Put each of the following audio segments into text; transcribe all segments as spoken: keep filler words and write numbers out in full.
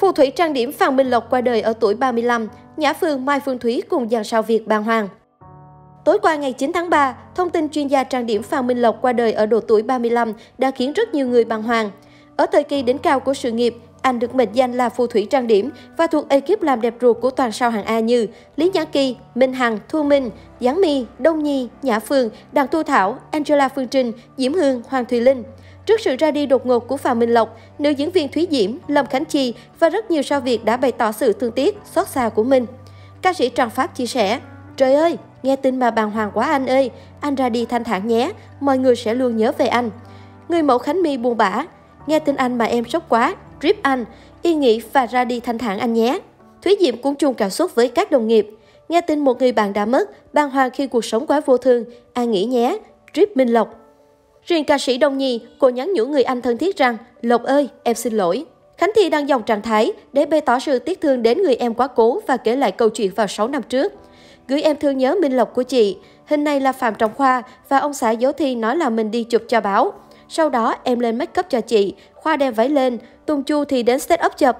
Phù thủy trang điểm Phan Minh Lộc qua đời ở tuổi ba mươi lăm, Nhã Phương, Mai Phương Thúy cùng dàn sao Việt bàng hoàng. Tối qua ngày chín tháng ba, thông tin chuyên gia trang điểm Phan Minh Lộc qua đời ở độ tuổi ba mươi lăm đã khiến rất nhiều người bàng hoàng. Ở thời kỳ đỉnh cao của sự nghiệp, anh được mệnh danh là phù thủy trang điểm và thuộc ekip làm đẹp ruột của toàn sao hàng A như Lý Nhã Kỳ, Minh Hằng, Thu Minh, Giáng My, Đông Nhi, Nhã Phương, Đặng Thu Thảo, Angela Phương Trinh, Diễm Hương, Hoàng Thùy Linh. Trước sự ra đi đột ngột của Phan Minh Lộc, nữ diễn viên Thúy Diễm, Lâm Khánh Chi và rất nhiều sao Việt đã bày tỏ sự thương tiếc, xót xa của mình. Ca sĩ Trần Pháp chia sẻ, trời ơi, nghe tin mà bàng hoàng quá anh ơi, anh ra đi thanh thản nhé, mọi người sẽ luôn nhớ về anh. Người mẫu Khánh My buồn bã, nghe tin anh mà em sốc quá, drip anh, yên nghỉ và ra đi thanh thản anh nhé. Thúy Diễm cũng chung cảm xúc với các đồng nghiệp, nghe tin một người bạn đã mất, bàng hoàng khi cuộc sống quá vô thường, an nghỉ nhé, drip Minh Lộc. Riêng ca sĩ Đông Nhi, cô nhắn nhủ người anh thân thiết rằng, Lộc ơi, em xin lỗi. Khánh Thi đăng dòng trạng thái để bày tỏ sự tiếc thương đến người em quá cố và kể lại câu chuyện vào sáu năm trước. Gửi em thương nhớ Minh Lộc của chị, hình này là Phạm Trọng Khoa và ông xã Dấu Thi nói là mình đi chụp cho báo. Sau đó em lên make up cho chị, Khoa đem váy lên, Tùng Chu thì đến set up chụp.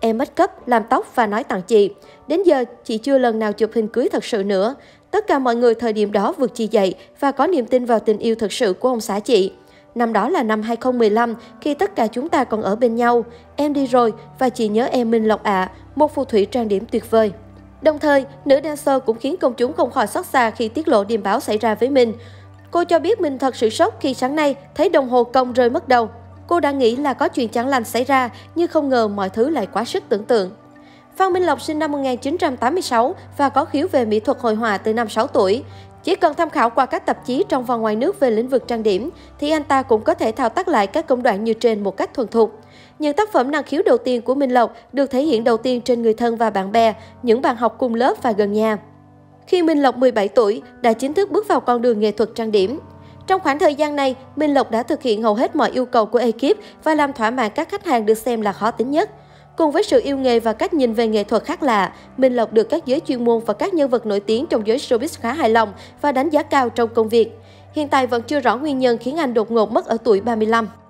Em make up, làm tóc và nói tặng chị. Đến giờ chị chưa lần nào chụp hình cưới thật sự nữa. Tất cả mọi người thời điểm đó vượt chị dậy và có niềm tin vào tình yêu thật sự của ông xã chị. Năm đó là năm hai không một lăm, khi tất cả chúng ta còn ở bên nhau. Em đi rồi và chị nhớ em Minh Lộc ạ, à, một phù thủy trang điểm tuyệt vời. Đồng thời, nữ dancer cũng khiến công chúng không khỏi xót xa khi tiết lộ điềm báo xảy ra với mình. Cô cho biết mình thật sự sốc khi sáng nay thấy đồng hồ công rơi mất đầu. Cô đã nghĩ là có chuyện chẳng lành xảy ra, nhưng không ngờ mọi thứ lại quá sức tưởng tượng. Phan Minh Lộc sinh năm một nghìn chín trăm tám mươi sáu và có khiếu về mỹ thuật hội họa từ năm sáu tuổi. Chỉ cần tham khảo qua các tạp chí trong và ngoài nước về lĩnh vực trang điểm, thì anh ta cũng có thể thao tác lại các công đoạn như trên một cách thuần thục. Những tác phẩm năng khiếu đầu tiên của Minh Lộc được thể hiện đầu tiên trên người thân và bạn bè, những bạn học cùng lớp và gần nhà. Khi Minh Lộc mười bảy tuổi, đã chính thức bước vào con đường nghệ thuật trang điểm. Trong khoảng thời gian này, Minh Lộc đã thực hiện hầu hết mọi yêu cầu của ekip và làm thỏa mãn các khách hàng được xem là khó tính nhất. Cùng với sự yêu nghề và cách nhìn về nghệ thuật khác lạ, Minh Lộc được các giới chuyên môn và các nhân vật nổi tiếng trong giới showbiz khá hài lòng và đánh giá cao trong công việc. Hiện tại vẫn chưa rõ nguyên nhân khiến anh đột ngột mất ở tuổi ba mươi lăm.